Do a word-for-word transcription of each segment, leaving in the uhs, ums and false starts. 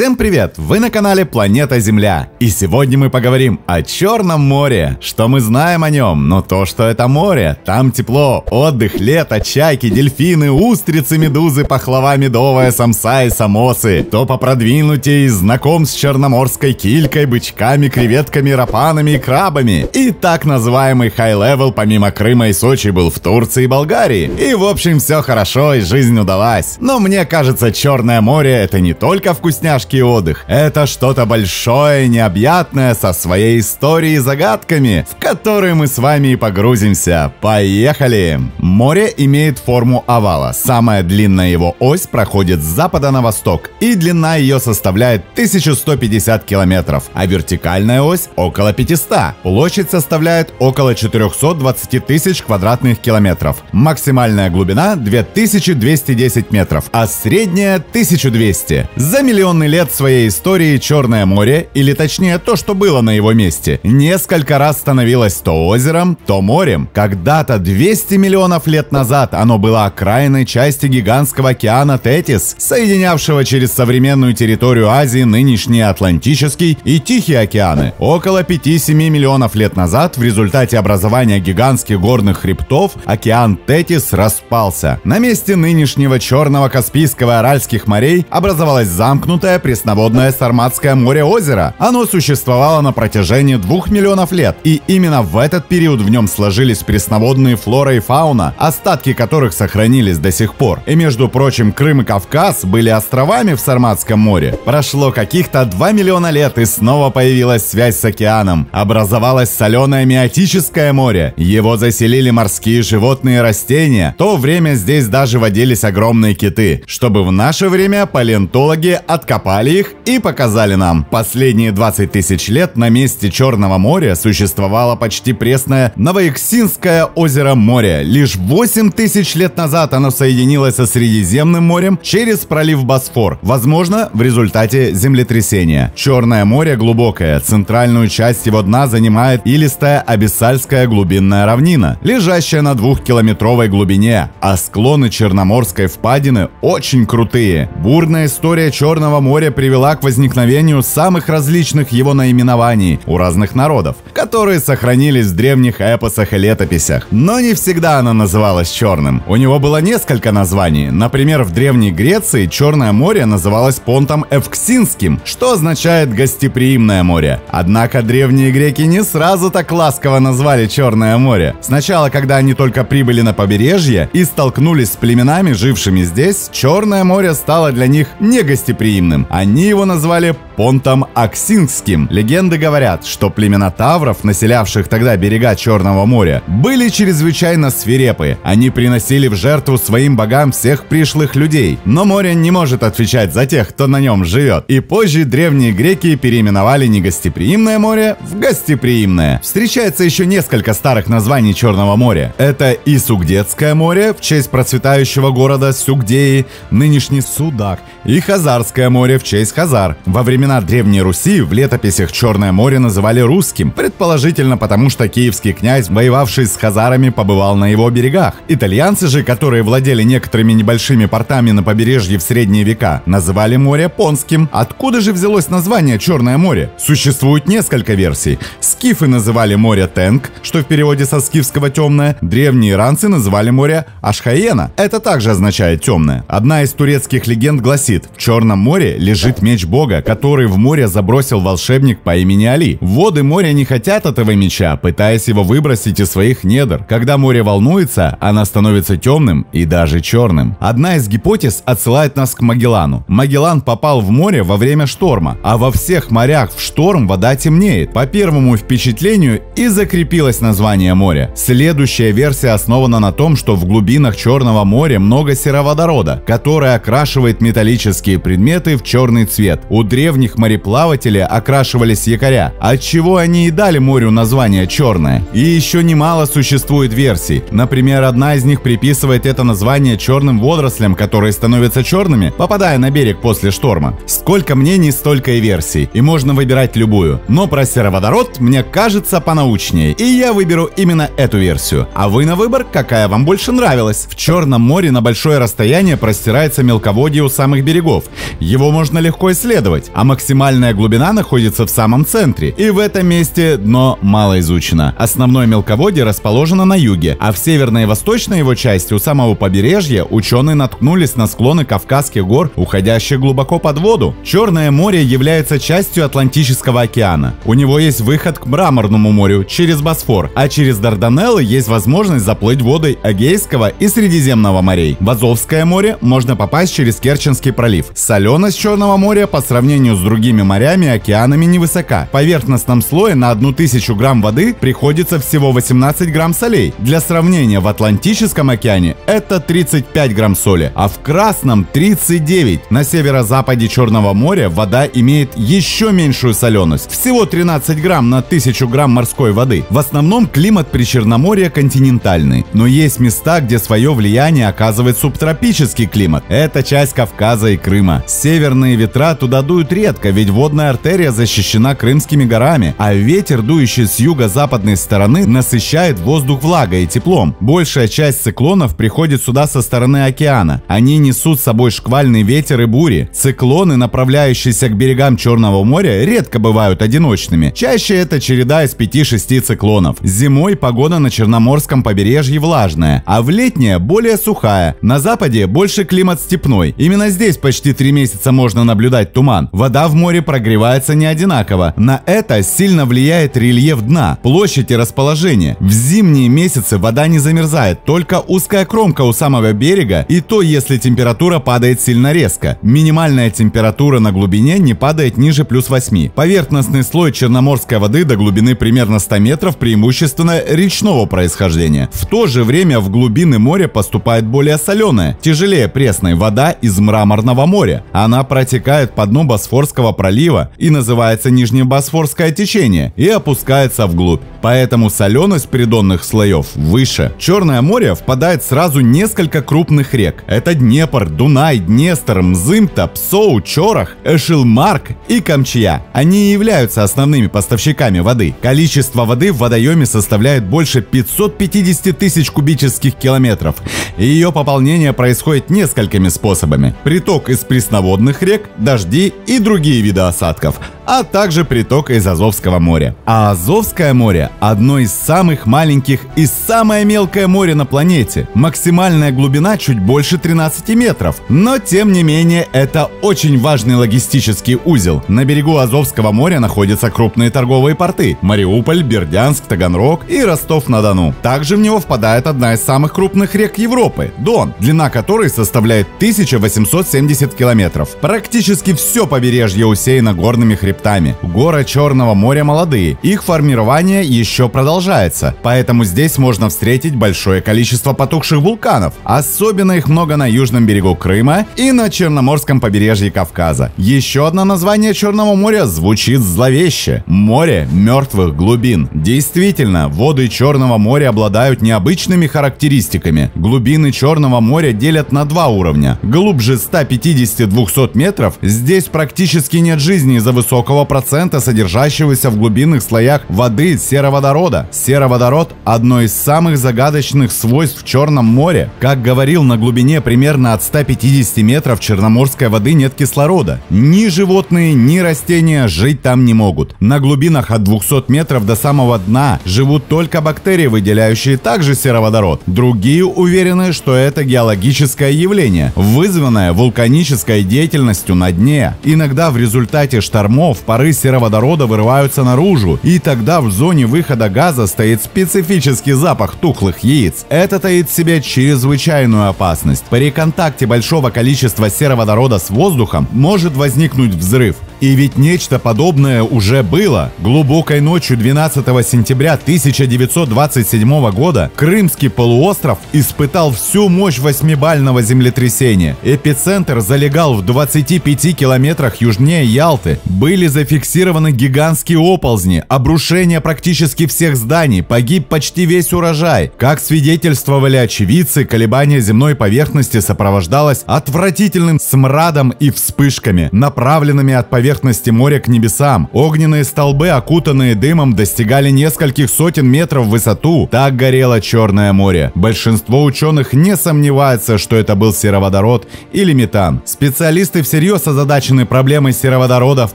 Всем привет! Вы на канале Планета Земля. И сегодня мы поговорим о Черном море. Что мы знаем о нем? Но то, что это море. Там тепло, отдых, лето, чайки, дельфины, устрицы, медузы, пахлава медовая, самса и самосы. То попродвинутей, знаком с черноморской килькой, бычками, креветками, рапанами и крабами. И так называемый хай-левел помимо Крыма и Сочи был в Турции и Болгарии. И в общем все хорошо и жизнь удалась. Но мне кажется, Черное море это не только вкусняшки и отдых. Это что-то большое, необъятное, со своей историей и загадками, в которые мы с вами и погрузимся. Поехали! Море имеет форму овала. Самая длинная его ось проходит с запада на восток, и длина ее составляет тысяча сто пятьдесят километров, а вертикальная ось около пятисот. Площадь составляет около четырёхсот двадцати тысяч квадратных километров. Максимальная глубина две тысячи двести десять метров, а средняя тысяча двести. За миллионный лет своей истории Черное море, или точнее то, что было на его месте, несколько раз становилось то озером, то морем. Когда-то двести миллионов лет назад оно было окраинной части гигантского океана Тетис, соединявшего через современную территорию Азии нынешние Атлантический и Тихий океаны. Около пяти-семи миллионов лет назад в результате образования гигантских горных хребтов океан Тетис распался. На месте нынешнего Черного, Каспийского и Аральских морей образовалась замкнутая пресноводное Сарматское море-озеро. Оно существовало на протяжении двух миллионов лет, и именно в этот период в нем сложились пресноводные флора и фауна, остатки которых сохранились до сих пор. И между прочим, Крым и Кавказ были островами в Сарматском море. Прошло каких-то два миллиона лет, и снова появилась связь с океаном. Образовалось соленое Миотическое море. Его заселили морские животные и растения. В то время здесь даже водились огромные киты, чтобы в наше время палеонтологи откопали их и показали нам. Последние двадцать тысяч лет на месте Черного моря существовало почти пресное Новоэксинское озеро море. Лишь восемь тысяч лет назад оно соединилось со Средиземным морем через пролив Босфор, возможно, в результате землетрясения. Черное море глубокое, центральную часть его дна занимает илистая абиссальская глубинная равнина, лежащая на двухкилометровой глубине, а склоны Черноморской впадины очень крутые. Бурная история Черного моря привела к возникновению самых различных его наименований у разных народов, которые сохранились в древних эпосах и летописях. Но не всегда оно называлось Черным. У него было несколько названий. Например, в Древней Греции Черное море называлось Понтом Эвксинским, что означает «гостеприимное море». Однако древние греки не сразу так ласково назвали Черное море. Сначала, когда они только прибыли на побережье и столкнулись с племенами, жившими здесь, Черное море стало для них негостеприимным. Они его назвали Понтом Аксинским. Легенды говорят, что племена тавров, населявших тогда берега Черного моря, были чрезвычайно свирепы. Они приносили в жертву своим богам всех пришлых людей. Но море не может отвечать за тех, кто на нем живет. И позже древние греки переименовали негостеприимное море в гостеприимное. Встречается еще несколько старых названий Черного моря. Это и Сугдейское море в честь процветающего города Сугдеи, нынешний Судак, и Хазарское море в честь Хазар. Во времена Древней Руси в летописях Черное море называли русским, предположительно потому, что киевский князь, воевавший с хазарами, побывал на его берегах. Итальянцы же, которые владели некоторыми небольшими портами на побережье в средние века, называли море Понским. Откуда же взялось название Черное море? Существует несколько версий. Скифы называли море Тенг, что в переводе со скифского темное. Древние иранцы называли море Ашхаена, это также означает темное. Одна из турецких легенд гласит: в Черном море лежит меч бога, который в море забросил волшебник по имени Али. Воды моря не хотят этого меча, пытаясь его выбросить из своих недр. Когда море волнуется, оно становится темным и даже черным. Одна из гипотез отсылает нас к Магеллану. Магеллан попал в море во время шторма, а во всех морях в шторм вода темнеет. По первому впечатлению и закрепилось название моря. Следующая версия основана на том, что в глубинах Черного моря много сероводорода, который окрашивает металлические предметы в черный цвет. У древних мореплавателей окрашивались якоря, отчего они и дали морю название Черное. И еще немало существует версий. Например, одна из них приписывает это название черным водорослям, которые становятся черными, попадая на берег после шторма. Сколько мнений, столько и версий, и можно выбирать любую. Но про сероводород мне кажется понаучнее, и я выберу именно эту версию. А вы на выбор, какая вам больше нравилась. В Черном море на большое расстояние простирается мелководье у самых берегов. Его можно можно легко исследовать, а максимальная глубина находится в самом центре, и в этом месте дно мало изучено. Основное мелководье расположено на юге, а в северной и восточной его части у самого побережья ученые наткнулись на склоны Кавказских гор, уходящие глубоко под воду. Черное море является частью Атлантического океана. У него есть выход к Мраморному морю через Босфор, а через Дарданеллы есть возможность заплыть водой Эгейского и Средиземного морей. В Азовское море можно попасть через Керченский пролив. Соленость Черного моря по сравнению с другими морями и океанами невысока. В поверхностном слое на тысячу грамм воды приходится всего восемнадцать грамм солей. Для сравнения, в Атлантическом океане это тридцать пять грамм соли, а в Красном тридцать девять. На северо-западе Черного моря вода имеет еще меньшую соленость, всего тринадцать грамм на тысячу грамм морской воды. В основном климат при Черноморье континентальный, но есть места, где свое влияние оказывает субтропический климат. Это часть Кавказа и Крыма. Северные ветра туда дуют редко, ведь водная артерия защищена Крымскими горами, а ветер, дующий с юго-западной стороны, насыщает воздух влагой и теплом. Большая часть циклонов приходит сюда со стороны океана. Они несут с собой шквальный ветер и бури. Циклоны, направляющиеся к берегам Черного моря, редко бывают одиночными. Чаще это череда из пяти-шести циклонов. Зимой погода на Черноморском побережье влажная, а в летнее более сухая. На западе больше климат степной. Именно здесь почти три месяца можно наблюдать туман. Вода в море прогревается не одинаково. На это сильно влияет рельеф дна, площадь и расположение. В зимние месяцы вода не замерзает, только узкая кромка у самого берега, и то, если температура падает сильно резко. Минимальная температура на глубине не падает ниже плюс восьми. Поверхностный слой черноморской воды до глубины примерно ста метров преимущественно речного происхождения. В то же время в глубины моря поступает более соленая, тяжелее пресной вода из Мраморного моря. Она протекает по дну Босфорского пролива и называется Нижнебосфорское течение, и опускается вглубь. Поэтому соленость придонных слоев выше. В Черное море впадает сразу несколько крупных рек. Это Днепр, Дунай, Днестр, Мзымта, Псоу, Чорох, Эшилмарк и Камчия. Они являются основными поставщиками воды. Количество воды в водоеме составляет больше пятисот пятидесяти тысяч кубических километров. И ее пополнение происходит несколькими способами. Приток из пресноводных рек, дожди и другие виды осадков, а также приток из Азовского моря. А Азовское море – одно из самых маленьких и самое мелкое море на планете. Максимальная глубина чуть больше тринадцати метров. Но, тем не менее, это очень важный логистический узел. На берегу Азовского моря находятся крупные торговые порты – Мариуполь, Бердянск, Таганрог и Ростов-на-Дону. Также в него впадает одна из самых крупных рек Европы – Дон, длина которой составляет тысячу восемьсот семьдесят километров. Практически все побережье усеяно горными хребтами. Горы Черного моря молодые, их формирование еще продолжается, поэтому здесь можно встретить большое количество потухших вулканов, особенно их много на южном берегу Крыма и на Черноморском побережье Кавказа. Еще одно название Черного моря звучит зловеще – море мертвых глубин. Действительно, воды Черного моря обладают необычными характеристиками. Глубины Черного моря делят на два уровня. Глубже ста пятидесяти — двухсот метров здесь практически нет жизни из-за высокого процента содержащегося в глубинных слоях воды сероводорода. Сероводород – одно из самых загадочных свойств в Черном море. Как говорил, на глубине примерно от ста пятидесяти метров черноморской воды нет кислорода. Ни животные, ни растения жить там не могут. На глубинах от двухсот метров до самого дна живут только бактерии, выделяющие также сероводород. Другие уверены, что это геологическое явление, вызванное вулканической деятельностью на дне. Иногда в результате штормов пары сероводорода вырываются наружу, и тогда в зоне выхода газа стоит специфический запах тухлых яиц. Это таит в себе чрезвычайную опасность. При контакте большого количества сероводорода с воздухом может возникнуть взрыв. И ведь нечто подобное уже было. Глубокой ночью двенадцатого сентября тысяча девятьсот двадцать седьмого года Крымский полуостров испытал всю мощь восьмибального землетрясения. Эпицентр залегал в двадцати пяти километрах южнее Ялты. Были зафиксированы гигантские оползни, обрушение практически всех зданий, погиб почти весь урожай. Как свидетельствовали очевидцы, колебание земной поверхности сопровождалось отвратительным смрадом и вспышками, направленными от поверхности поверхности моря к небесам. Огненные столбы, окутанные дымом, достигали нескольких сотен метров в высоту. Так горело Черное море. Большинство ученых не сомневается, что это был сероводород или метан. Специалисты всерьез озадачены проблемой сероводорода в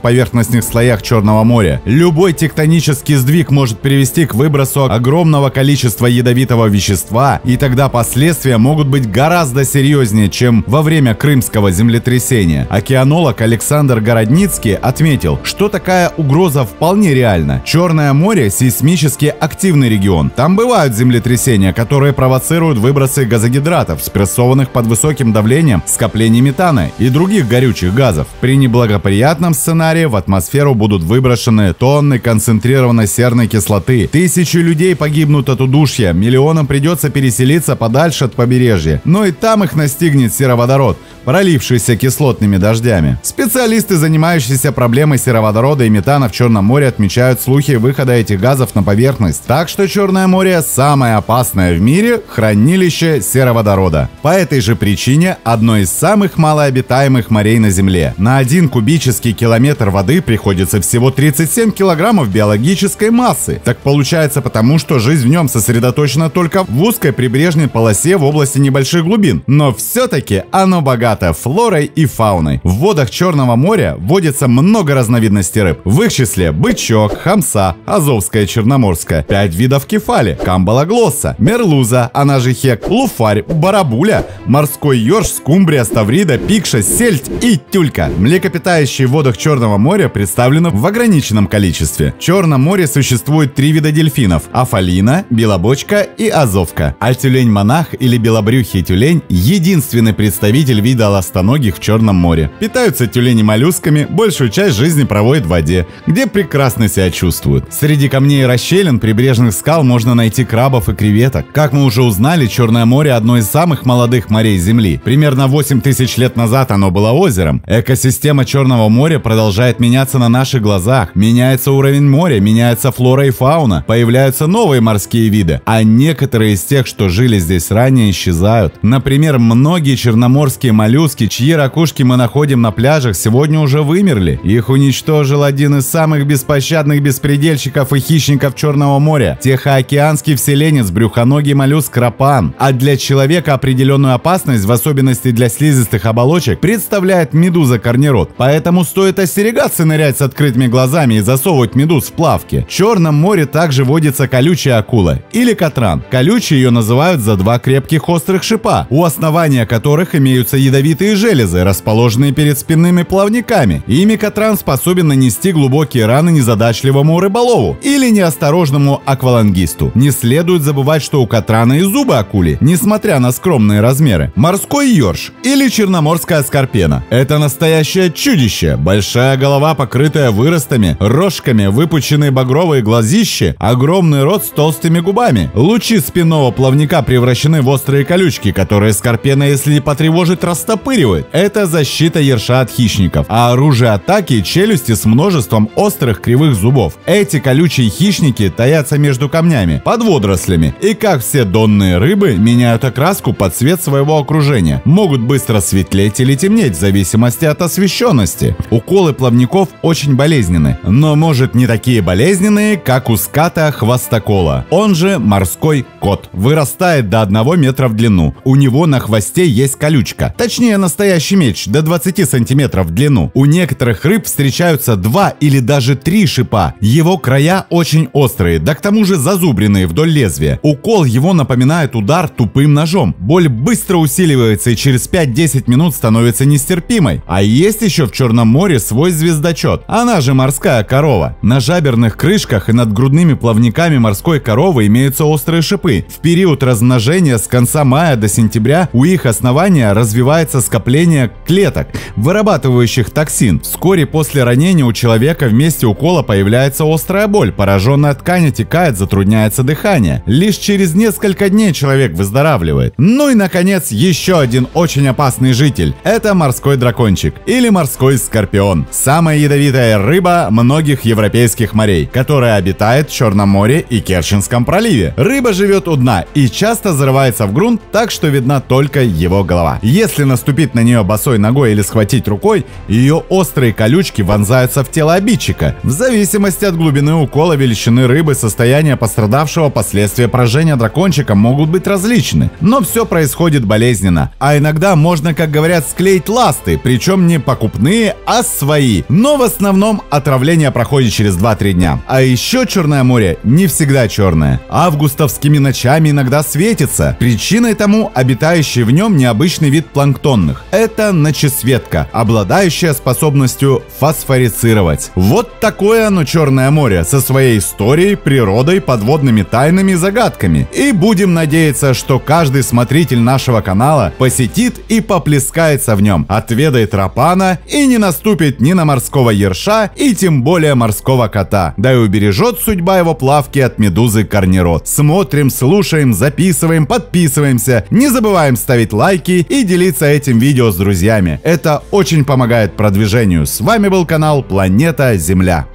поверхностных слоях Черного моря. Любой тектонический сдвиг может привести к выбросу огромного количества ядовитого вещества, и тогда последствия могут быть гораздо серьезнее, чем во время крымского землетрясения. Океанолог Александр Городницкий отметил, что такая угроза вполне реальна. Черное море – сейсмически активный регион. Там бывают землетрясения, которые провоцируют выбросы газогидратов, спрессованных под высоким давлением, скоплений метана и других горючих газов. При неблагоприятном сценарии в атмосферу будут выброшены тонны концентрированной серной кислоты. Тысячи людей погибнут от удушья, миллионам придется переселиться подальше от побережья. Но и там их настигнет сероводород, пролившийся кислотными дождями. Специалисты, занимающиеся проблемой сероводорода и метана в Черном море, отмечают слухи выхода этих газов на поверхность. Так что Черное море – самое опасное в мире хранилище сероводорода. По этой же причине одно из самых малообитаемых морей на Земле. На один кубический километр воды приходится всего тридцать семь килограммов биологической массы. Так получается потому, что жизнь в нем сосредоточена только в узкой прибрежной полосе в области небольших глубин. Но все-таки оно богато флорой и фауной. В водах Черного моря водится много разновидностей рыб. В их числе бычок, хамса, азовская, черноморская, пять видов кефали, камбалоглосса, мерлуза, она же хек, луфарь, барабуля, морской ёрш, скумбрия, ставрида, пикша, сельдь и тюлька. Млекопитающие в водах Черного моря представлены в ограниченном количестве. В Черном море существует три вида дельфинов – афалина, белобочка и азовка. А тюлень-монах или белобрюхий тюлень – единственный представитель вида ластоногих в Черном море. Питаются тюлени моллюсками, большую часть жизни проводят в воде, где прекрасно себя чувствуют. Среди камней и расщелин прибрежных скал можно найти крабов и креветок. Как мы уже узнали, Черное море – одно из самых молодых морей Земли. Примерно восемь тысяч лет назад оно было озером. Экосистема Черного моря продолжает меняться на наших глазах. Меняется уровень моря, меняется флора и фауна, появляются новые морские виды, а некоторые из тех, что жили здесь ранее, исчезают. Например, многие черноморские моллюски, чьи ракушки мы находим на пляжах, сегодня уже вымерли. Их уничтожил один из самых беспощадных беспредельщиков и хищников Черного моря – тихоокеанский вселенец, брюхоногий моллюск крапан. А для человека определенную опасность, в особенности для слизистых оболочек, представляет медуза корнерод. Поэтому стоит остерегаться нырять с открытыми глазами и засовывать медуз в плавки. В Черном море также водится колючая акула или катран. Колючей ее называют за два крепких острых шипа, у основания которых имеются ядовитые железы, расположенные перед спинными плавниками. Ими катран способен нанести глубокие раны незадачливому рыболову или неосторожному аквалангисту. Не следует забывать, что у катрана и зубы акули, несмотря на скромные размеры. Морской ёрш или черноморская скорпена – это настоящее чудище. Большая голова, покрытая выростами, рожками, выпученные багровые глазищи, огромный рот с толстыми губами. Лучи спинного плавника превращены в острые колючки, которые скорпена, если потревожит, растопыривает. Это защита ерша от хищников, а оружие атаки – челюсти с множеством острых кривых зубов. Эти колючие хищники таятся между камнями, под водорослями, и, как все донные рыбы, меняют окраску под цвет своего окружения, могут быстро светлеть или темнеть в зависимости от освещенности. Уколы плавников очень болезненны, но, может, не такие болезненные, как у ската хвостокола, он же морской кот. Вырастает до одного метра в длину, у него на хвосте есть колючка, точнее настоящий меч, до двадцати сантиметров в длину. У некоторых рыб встречаются два или даже три шипа, его края очень острые, да к тому же зазубренные вдоль лезвия. Укол его напоминает удар тупым ножом, боль быстро усиливается и через пять-десять минут становится нестерпимой. А есть еще в Черном море свой звездочет, она же морская корова. На жаберных крышках и над грудными плавниками морской коровы имеются острые шипы. В период размножения с конца мая до сентября у их основания развивается скопление клеток, вырабатывающих токсин. Вскоре после ранения у человека в месте укола появляется острая боль, пораженная ткань отекает, затрудняется дыхание. Лишь через несколько дней человек выздоравливает. Ну и наконец еще один очень опасный житель – это морской дракончик или морской скорпион. Самая ядовитая рыба многих европейских морей, которая обитает в Черном море и Керченском проливе. Рыба живет у дна и часто зарывается в грунт, так что видна только его голова. Если наступить на нее босой ногой или схватить рукой, ее острые острые колючки вонзаются в тело обидчика. В зависимости от глубины укола, величины рыбы, состояния пострадавшего, последствия поражения дракончика могут быть различны. Но все происходит болезненно. А иногда можно, как говорят, склеить ласты, причем не покупные, а свои. Но в основном отравление проходит через два-три дня. А еще Черное море не всегда черное. Августовскими ночами иногда светится. Причиной тому обитающий в нем необычный вид планктонных. Это ночесветка, обладающая способностью фосфорицировать. Вот такое оно Черное море со своей историей, природой, подводными тайнами и загадками. И будем надеяться, что каждый смотритель нашего канала посетит и поплескается в нем, отведает рапана и не наступит ни на морского ерша и тем более морского кота. Да и убережет судьба его плавки от медузы корнерод. Смотрим, слушаем, записываем, подписываемся. Не забываем ставить лайки и делиться этим видео с друзьями. Это очень помогает продвижению. С вами был канал Планета Земля.